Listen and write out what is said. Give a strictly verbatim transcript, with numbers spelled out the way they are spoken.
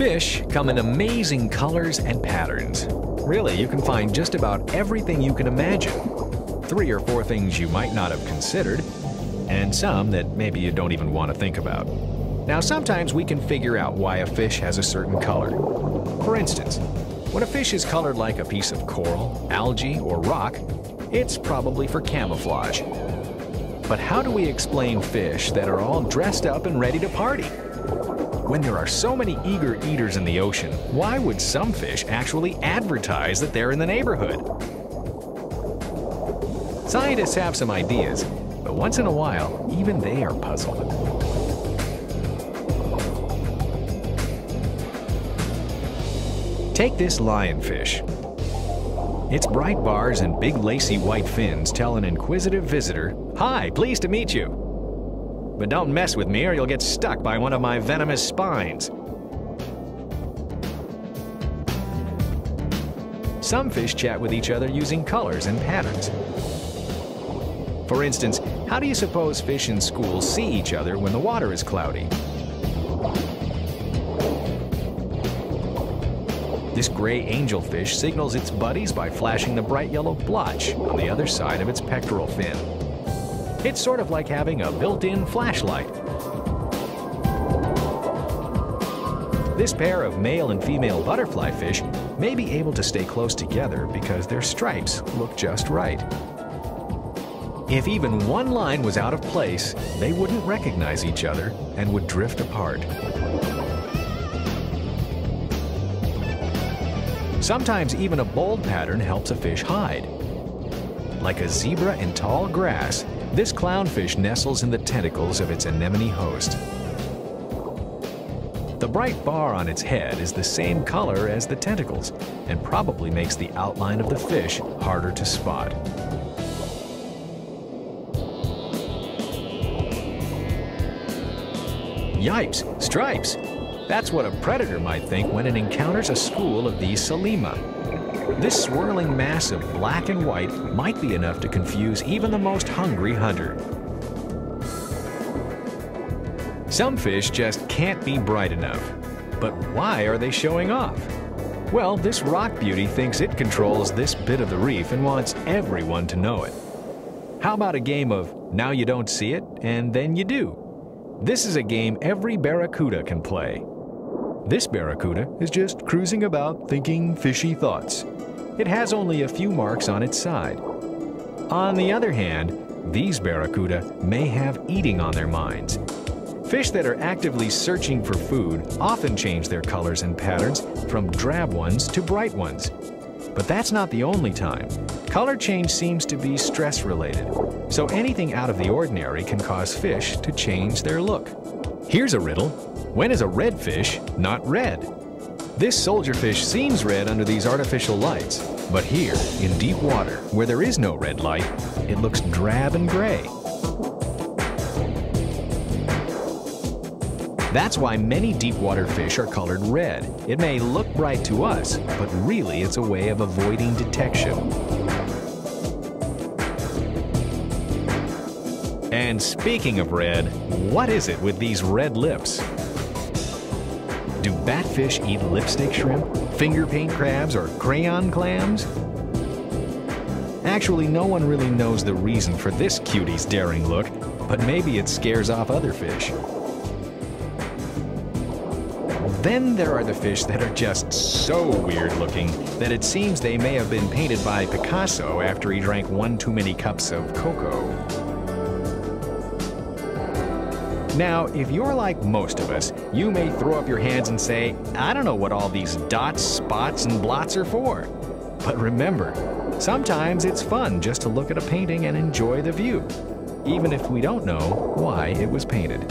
Fish come in amazing colors and patterns. Really, you can find just about everything you can imagine. Three or four things you might not have considered, and some that maybe you don't even want to think about. Now, sometimes we can figure out why a fish has a certain color. For instance, when a fish is colored like a piece of coral, algae, or rock, it's probably for camouflage. But how do we explain fish that are all dressed up and ready to party? When there are so many eager eaters in the ocean, why would some fish actually advertise that they're in the neighborhood? Scientists have some ideas, but once in a while, even they are puzzled. Take this lionfish. Its bright bars and big lacy white fins tell an inquisitive visitor, "Hi, pleased to meet you. But don't mess with me or you'll get stuck by one of my venomous spines." Some fish chat with each other using colors and patterns. For instance, how do you suppose fish in schools see each other when the water is cloudy? This gray angelfish signals its buddies by flashing the bright yellow blotch on the other side of its pectoral fin. It's sort of like having a built-in flashlight. This pair of male and female butterfly fish may be able to stay close together because their stripes look just right. If even one line was out of place, they wouldn't recognize each other and would drift apart. Sometimes even a bold pattern helps a fish hide. Like a zebra in tall grass, this clownfish nestles in the tentacles of its anemone host. The bright bar on its head is the same color as the tentacles and probably makes the outline of the fish harder to spot. Yipes, stripes! That's what a predator might think when it encounters a school of these Salema. This swirling mass of black and white might be enough to confuse even the most hungry hunter. Some fish just can't be bright enough. But why are they showing off? Well, this rock beauty thinks it controls this bit of the reef and wants everyone to know it. How about a game of now you don't see it and then you do? This is a game every barracuda can play. This barracuda is just cruising about thinking fishy thoughts. It has only a few marks on its side. On the other hand, these barracuda may have eating on their minds. Fish that are actively searching for food often change their colors and patterns from drab ones to bright ones. But that's not the only time. Color change seems to be stress-related, so anything out of the ordinary can cause fish to change their look. Here's a riddle. When is a redfish not red? This soldierfish seems red under these artificial lights, but here, in deep water, where there is no red light, it looks drab and gray. That's why many deep water fish are colored red. It may look bright to us, but really it's a way of avoiding detection. And speaking of red, what is it with these red lips? Do batfish eat lipstick shrimp, finger paint crabs, or crayon clams? Actually, no one really knows the reason for this cutie's daring look, but maybe it scares off other fish. Then there are the fish that are just so weird looking that it seems they may have been painted by Picasso after he drank one too many cups of cocoa. Now, if you're like most of us, you may throw up your hands and say, "I don't know what all these dots, spots, and blots are for." But remember, sometimes it's fun just to look at a painting and enjoy the view, even if we don't know why it was painted.